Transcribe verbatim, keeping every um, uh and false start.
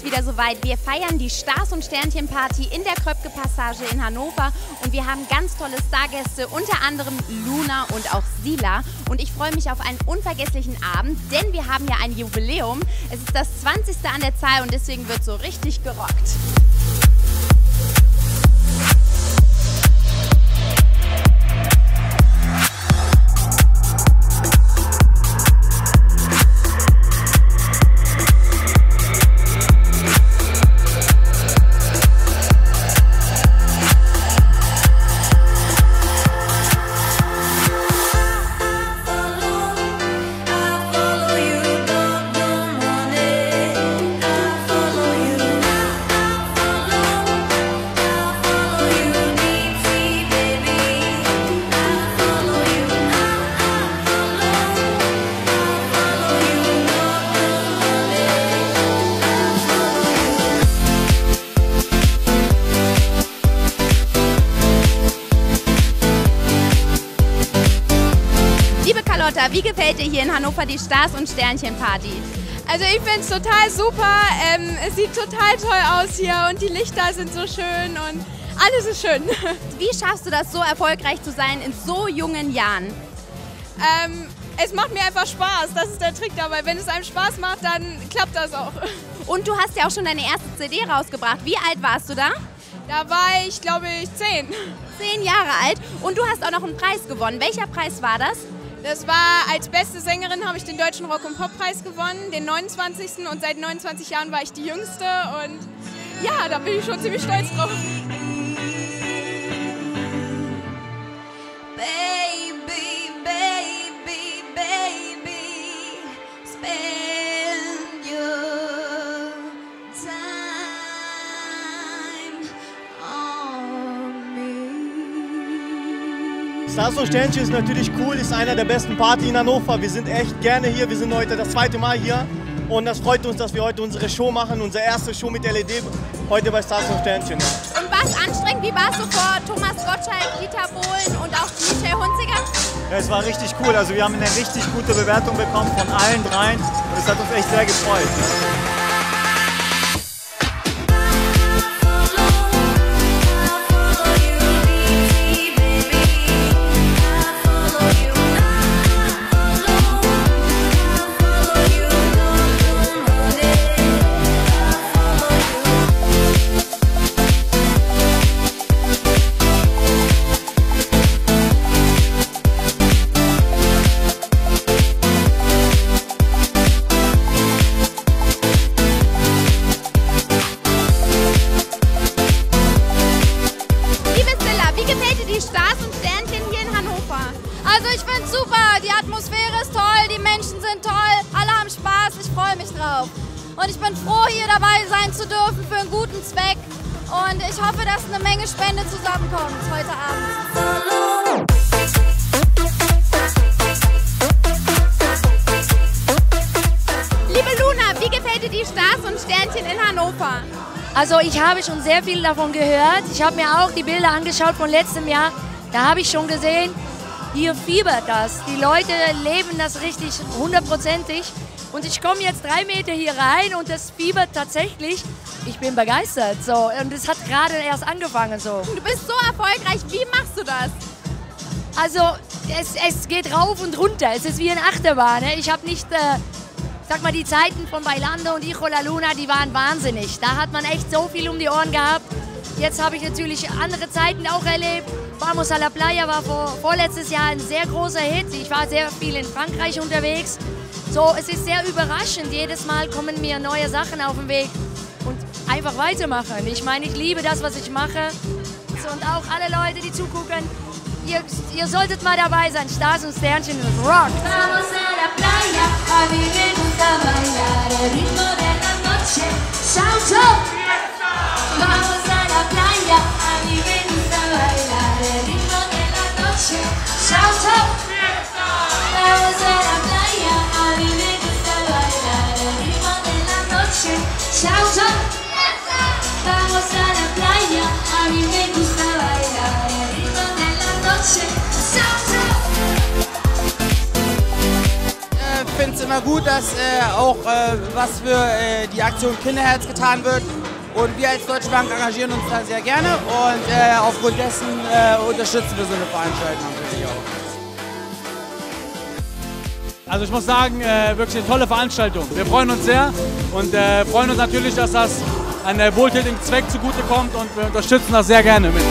ist wieder soweit. Wir feiern die Stars und Sternchen Party in der Kröpcke Passage in Hannover und wir haben ganz tolle Stargäste, unter anderem Loona und auch Sila. Und ich freue mich auf einen unvergesslichen Abend, denn wir haben ja ein Jubiläum. Es ist das zwanzigste an der Zahl und deswegen wird so richtig gerockt. Wie gefällt dir hier in Hannover die Stars- und Sternchen-Party? Also ich finde es total super, ähm, es sieht total toll aus hier und die Lichter sind so schön und alles ist schön. Wie schaffst du das, so erfolgreich zu sein in so jungen Jahren? Ähm, es macht mir einfach Spaß, das ist der Trick dabei. Wenn es einem Spaß macht, dann klappt das auch. Und du hast ja auch schon deine erste C D rausgebracht. Wie alt warst du da? Da war ich, glaube ich, zehn. Zehn Jahre alt und du hast auch noch einen Preis gewonnen. Welcher Preis war das? Das war, als beste Sängerin habe ich den Deutschen Rock- und Poppreis gewonnen, den neunundzwanzigsten und seit neunundzwanzig Jahren war ich die Jüngste und ja, da bin ich schon ziemlich stolz drauf. Stars und Sternchen ist natürlich cool, ist einer der besten Partys in Hannover. Wir sind echt gerne hier, wir sind heute das zweite Mal hier und das freut uns, dass wir heute unsere Show machen, unsere erste Show mit L E D heute bei Stars und Sternchen. Und war es anstrengend? Wie war es so vor Thomas Gottschalk, Dieter Bohlen und auch Michel Hunziger? Ja, es war richtig cool, also wir haben eine richtig gute Bewertung bekommen von allen dreien und es hat uns echt sehr gefreut. Also ich finde es super, die Atmosphäre ist toll, die Menschen sind toll, alle haben Spaß, ich freue mich drauf. Und ich bin froh, hier dabei sein zu dürfen für einen guten Zweck. Und ich hoffe, dass eine Menge Spende zusammenkommt heute Abend. Liebe Loona, wie gefällt dir die Stars und Sternchen in Hannover? Also ich habe schon sehr viel davon gehört. Ich habe mir auch die Bilder angeschaut von letztem Jahr. Da habe ich schon gesehen, hier fiebert das. Die Leute leben das richtig hundertprozentig. Und ich komme jetzt drei Meter hier rein und das fiebert tatsächlich. Ich bin begeistert. So. Und es hat gerade erst angefangen. So. Du bist so erfolgreich. Wie machst du das? Also es, es geht rauf und runter. Es ist wie eine Achterbahn. Ne? Ich habe nicht... Äh, sag mal, die Zeiten von Bailando und Ijo La Loona, die waren wahnsinnig. Da hat man echt so viel um die Ohren gehabt. Jetzt habe ich natürlich andere Zeiten auch erlebt. Vamos a la Playa war vor, vorletztes Jahr ein sehr großer Hit. Ich war sehr viel in Frankreich unterwegs. So, es ist sehr überraschend. Jedes Mal kommen mir neue Sachen auf den Weg. Und einfach weitermachen. Ich meine, ich liebe das, was ich mache. Und auch alle Leute, die zugucken, ihr, ihr solltet mal dabei sein. Stars und Sternchen und Rock. Vamos a la Playa, a mí me gusta bailar el ritmo de la noche. Shout out! Vamos a la Playa, a mí me gusta bailar. Shout out! Vamos a la playa, a mí me gusta bailar el ritmo de la noche. Shout out! Vamos a la playa, a mí me gusta bailar el ritmo de la noche. Shout out! Ich finde es immer mal gut, dass äh, auch äh, was für äh, die Aktion Kinderherz getan wird. Und wir als Deutsche Bank engagieren uns da sehr gerne und äh, aufgrund dessen äh, unterstützen wir so eine Veranstaltung natürlich auch. Also ich muss sagen, äh, wirklich eine tolle Veranstaltung. Wir freuen uns sehr und äh, freuen uns natürlich, dass das an der wohltätigen Zweck zugutekommt und wir unterstützen das sehr gerne mit.